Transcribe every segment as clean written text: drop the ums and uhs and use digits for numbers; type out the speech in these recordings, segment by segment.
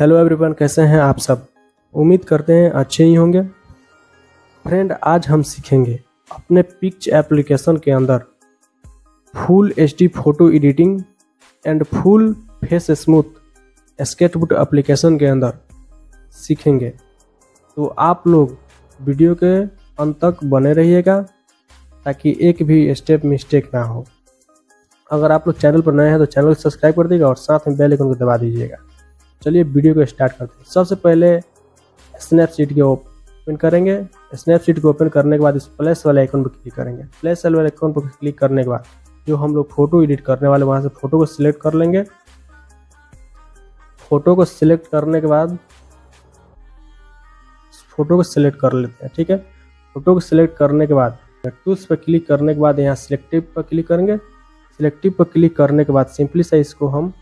Hello everyone, कैसे हैं आप सब। उम्मीद करते हैं अच्छे ही होंगे। फ्रेंड, आज हम सीखेंगे अपने पिक्स एप्लीकेशन के अंदर full HD photo editing and full face smooth sketchbook application के अंदर सीखेंगे। तो आप लोग वीडियो के अंत तक बने रहिएगा ताकि एक भी स्टेप मिस्टेक ना हो। अगर आप लोग चैनल पर नए हैं तो चैनल को सब्सक्राइब कर दीजिएगा और साथ में बेल आइकन को दबा दीजिएगा। चलिए वीडियो को स्टार्ट करते हैं। सबसे पहले स्नैपचैट को ओपन करेंगे। स्नैपचैट को ओपन करने के बाद इस प्लस वाले आइकन पर क्लिक करेंगे। प्लस वाले आइकन पर क्लिक करने के बाद जो हम लोग फोटो एडिट करने वाले वहाँ से फोटो को सिलेक्ट कर लेंगे। फोटो को सिलेक्ट करने के बाद फोटो को सिलेक्ट कर लेते हैं, ठीक है। फोटो को सिलेक्ट करने के बाद टूल्स पर क्लिक करने के बाद यहाँ सिलेक्टिव पर क्लिक करेंगे। सिलेक्टिव पर क्लिक करने के बाद सिंपली से इसको हम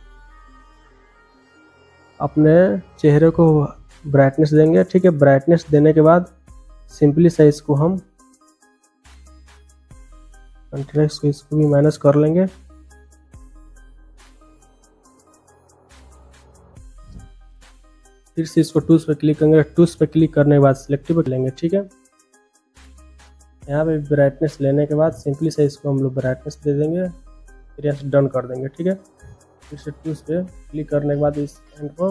अपने चेहरे को ब्राइटनेस देंगे, ठीक है। ब्राइटनेस देने के बाद सिंपली से इसको हम कंट्रास्ट इसको भी माइनस कर लेंगे। फिर से इसको टूल्स पर क्लिक करेंगे। टूल्स पर क्लिक करने के बाद सिलेक्टिव लेंगे, ठीक है। यहाँ पे ब्राइटनेस लेने के बाद सिंपली से इसको हम लोग ब्राइटनेस दे देंगे। फिर यहाँ से डन कर देंगे, ठीक है। फिर से टूल्स पे क्लिक करने के बाद इस एंड को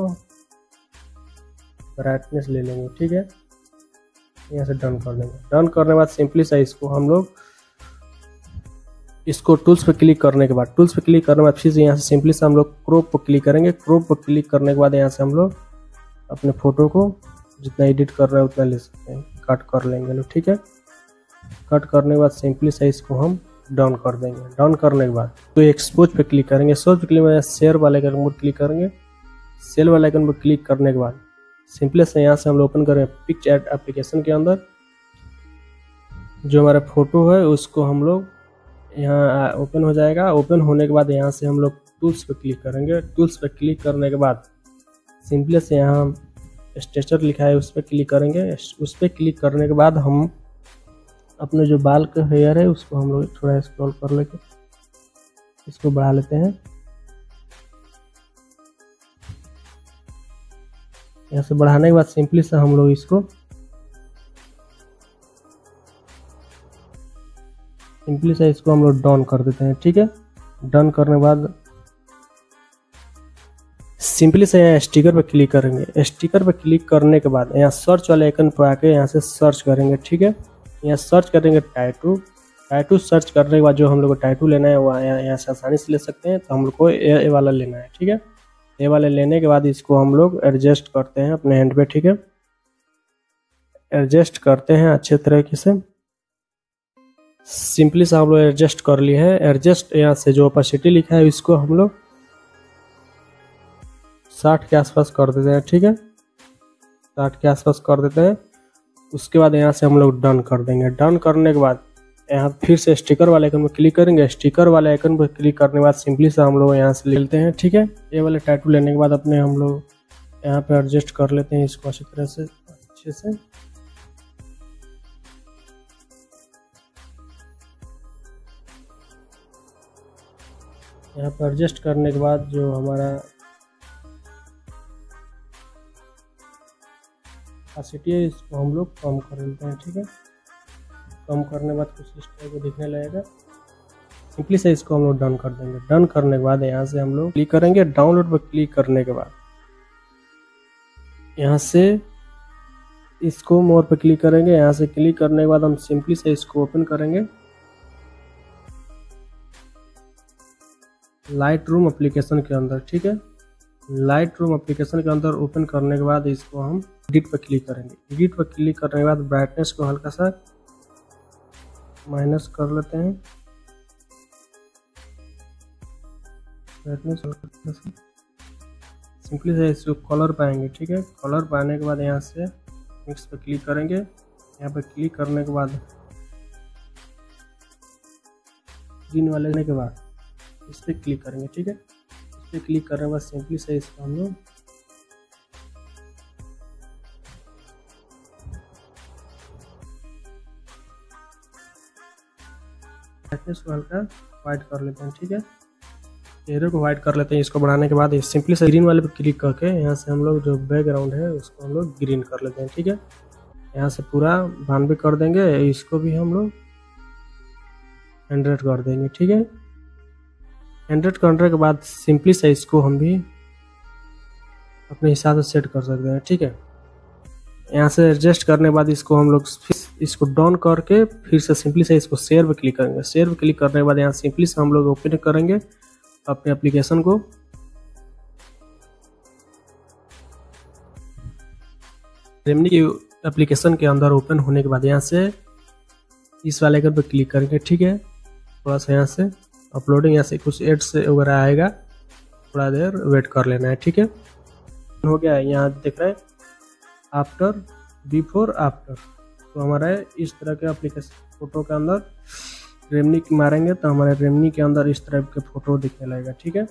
ब्राइटनेस ले लेंगे, ठीक है। यहाँ से डन कर देंगे। डन करने के बाद सिंपली से इसको हम लोग इसको टूल्स पे क्लिक करने के बाद फिर से यहाँ से सिंपली से हम लोग क्रॉप पर क्लिक करेंगे। क्रॉप पर क्लिक करने के बाद यहाँ से हम लोग अपने फोटो को जितना एडिट कर रहे हैं उतना ले सकते हैं, कट कर लेंगे लोग, ठीक है। कट करने के बाद सिंपली साइज को हम डाउन कर देंगे। डाउन करने के बाद तो एक्सपोज पे क्लिक करेंगे। एक्सपोज पे क्लिक में शेयर वाले आइकन पर क्लिक करेंगे। सेल वाले आइकन पर क्लिक करने के बाद सिंपली से यहाँ से हम लोग ओपन करें पिक्सआर्ट एप्लीकेशन के अंदर। जो हमारा फोटो है उसको हम लोग यहाँ ओपन हो जाएगा। ओपन होने के बाद यहाँ से हम लोग टूल्स पर क्लिक करेंगे। टूल्स पर क्लिक करने के बाद सिंपली से यहाँ स्ट्रेचर लिखा है उस पर क्लिक करेंगे। उस पर क्लिक करने के बाद हम अपने जो बाल का हेयर है उसको हम लोग थोड़ा स्क्रॉल कर लेके इसको बढ़ा लेते हैं। यहाँ से बढ़ाने के बाद सिंपली से हम लोग इसको हम लोग डन कर देते हैं, ठीक है। डन करने के बाद सिंपली से यहाँ स्टिकर पर क्लिक करेंगे। स्टिकर पर क्लिक करने के बाद यहाँ सर्च वाले आइकन पर आके यहाँ से सर्च करेंगे, ठीक है। यहाँ सर्च करेंगे टाइटू। टाइटू सर्च करने के बाद जो हम लोग को टाइटू लेना है वो यहाँ से आसानी से ले सकते हैं। तो हम लोग को ए वाला लेना है, ठीक है। ए वाला लेने के बाद इसको हम लोग एडजस्ट करते हैं अपने हैंड पे, ठीक है। एडजस्ट करते हैं अच्छे तरीके से। सिंपली से हम लोग एडजस्ट कर लिए हैं। एडजस्ट यहाँ से जो ओपेसिटी लिखा है इसको हम लोग 60 के आसपास कर देते हैं, ठीक है। 60 के आसपास कर देते हैं। उसके बाद यहाँ से हम लोग डन कर देंगे। डन करने के बाद यहाँ फिर से स्टिकर वाले आइकन पर क्लिक करेंगे। स्टिकर वाले आइकन पर क्लिक करने के बाद सिंपली से हम लोग यहाँ से लेते हैं, ठीक है। ये वाले टाइटल लेने के बाद अपने हम लोग यहाँ पे एडजस्ट कर लेते हैं इसको अच्छी तरह से यहाँ पर एडजस्ट करने के बाद जो हमारा ऑपेसिटी है इसको हम लोग कम कर लेते हैं, ठीक है। कम करने के बाद कुछ इस टाइप को दिखने लगेगा। सिंपली से इसको हम लोग डन कर देंगे। डन करने के बाद यहाँ से हम लोग क्लिक करेंगे डाउनलोड पर। क्लिक करने के बाद यहाँ से इसको मोर पर क्लिक करेंगे। यहाँ से क्लिक करने के बाद हम सिंपली से इसको ओपन करेंगे लाइटरूम एप्लीकेशन के अंदर, ठीक है। लाइटरूम एप्लीकेशन के अंदर ओपन करने के बाद इसको हम एडिट पर क्लिक करेंगे। एडिट पर क्लिक करने के बाद ब्राइटनेस को हल्का सा माइनस कर लेते हैं। ब्राइटनेस हल्का सा सिंपली से इसको कलर पाएंगे, ठीक है। कलर पाने के बाद यहाँ से मिक्स पर क्लिक करेंगे। यहाँ पर क्लिक करने के बाद ग्रीन वाले लेने के बाद इस पर क्लिक करेंगे, ठीक है। इस पर क्लिक करने के बाद सिंपली से इसको हम लोग इसको हल्का वाइट कर लेते हैं, ठीक है। एरो को व्हाइट कर लेते हैं। इसको बढ़ाने के बाद ये सिंपली से ग्रीन वाले पे क्लिक करके यहाँ से हम लोग जो बैकग्राउंड है उसको हम लोग ग्रीन कर लेते हैं। ठीक है, यहाँ से पूरा भान भी कर देंगे, इसको भी हम लोग 100 कर देंगे। ठीक है, 100 करने के बाद सिंपली से इसको हम भी अपने हिसाब से सेट कर सकते हैं। ठीक है, यहाँ से एडजस्ट करने के बाद इसको हम लोग इसको डाउन करके फिर से सिंपली से इसको शेयर पर क्लिक करेंगे। शेयर पर क्लिक करने के बाद यहाँ सिंपली से हम लोग ओपन करेंगे अपने एप्लीकेशन को। रेमनी की एप्लीकेशन के अंदर ओपन होने के बाद यहाँ से इस वाले आइकन पर क्लिक करेंगे। ठीक है, थोड़ा सा यहाँ से अपलोडिंग, यहाँ से कुछ एड्स वगैरह आएगा, थोड़ा देर वेट कर लेना है। ठीक है, हो गया है, यहाँ देख रहे हैं आफ्टर, बिफोर, आफ्टर। तो हमारा इस तरह के एप्लीकेशन फोटो के अंदर रेमनी मारेंगे तो हमारे रेमनी के अंदर इस तरह के फोटो दिखने लगेगा। ठीक है,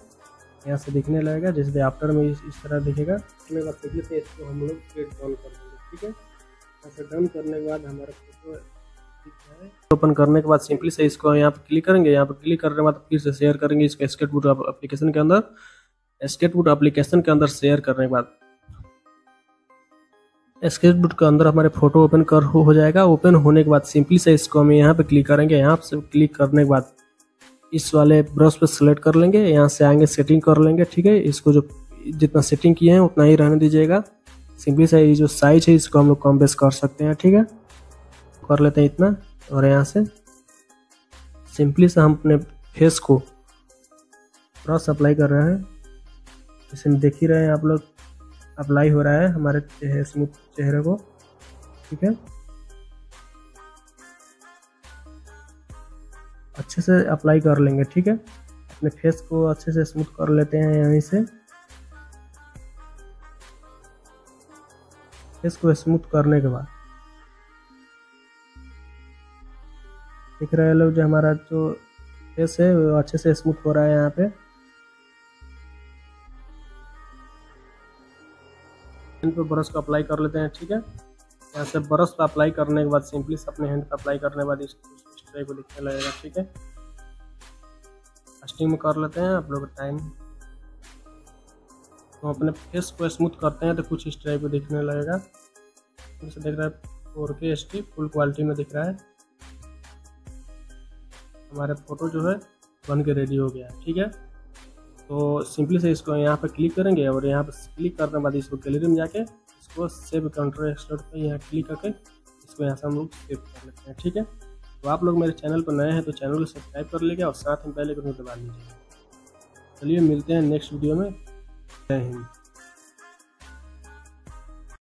यहाँ से दिखने लगेगा, जैसे आफ्टर में इस तरह दिखेगा। उसके बाद सिंपली से इसको हम लोग क्लिक डाउन कर देंगे। ठीक है, ऐसे डन करने के बाद हमारा फोटो ओपन करने के बाद सिंपली से इसको यहाँ पर क्लिक करेंगे। यहाँ पर क्लिक करने के बाद फिर से शेयर करेंगे इसको स्केचबुक एप्लीकेशन के अंदर। स्केचबुक एप्लीकेशन के अंदर शेयर करने के बाद स्केचबुक के अंदर हमारे फोटो ओपन कर हो जाएगा। ओपन होने के बाद सिंपली से इसको हम यहाँ पे क्लिक करेंगे। यहाँ से क्लिक करने के बाद इस वाले ब्रश पे सेलेक्ट कर लेंगे, यहाँ से आएंगे सेटिंग कर लेंगे। ठीक है, इसको जो जितना सेटिंग किए हैं उतना ही रहने दीजिएगा। सिंपली से ये जो साइज है इसको हम लोग कम बेस कर सकते हैं। ठीक है, कर लेते हैं इतना। और यहाँ से सिंपली से हम अपने फेस को ब्रश अप्लाई कर रहे हैं। जैसे देख ही रहे हैं आप लोग, अप्लाई हो रहा है हमारे चेहरे को। ठीक है, अच्छे से अप्लाई कर लेंगे। ठीक है, अपने फेस को अच्छे से स्मूथ कर लेते हैं। यहीं से फेस को स्मूथ करने के बाद दिख रहा है लोग जो हमारा जो फेस है वो अच्छे से स्मूथ हो रहा है। यहाँ पे हैंड पे ब्रश को अप्लाई कर लेते हैं। ठीक है, यहाँ से ब्रश को अप्लाई करने के बाद सिंपली से अपने हैंड पे अप्लाई करने के बाद इस ट्राई को दिखने लगेगा। ठीक है, फास्टिंग में कर लेते हैं आप लोग टाइम। तो अपने फेस को स्मूथ करते हैं तो कुछ इस ट्राई को दिखने लगेगा। जैसे देख रहा है 4K HD फुल क्वालिटी में दिख रहा है। हमारा फोटो जो है बन के रेडी हो गया है। ठीक है, तो सिंपली से इसको यहाँ पर क्लिक करेंगे और यहाँ पर क्लिक करने के बाद इसको गैलरी में जाके इसको सेव कंट्रोल एक्सलोट पर यहाँ क्लिक करके इसको यहाँ से हम लोग सेव कर लेते हैं। ठीक है, तो आप लोग मेरे चैनल पर नए हैं तो चैनल को सब्सक्राइब कर लीजिएगा और साथ में बेल आइकन को दबा लीजिएगा। चलिए मिलते हैं नेक्स्ट वीडियो में। जय हिंद।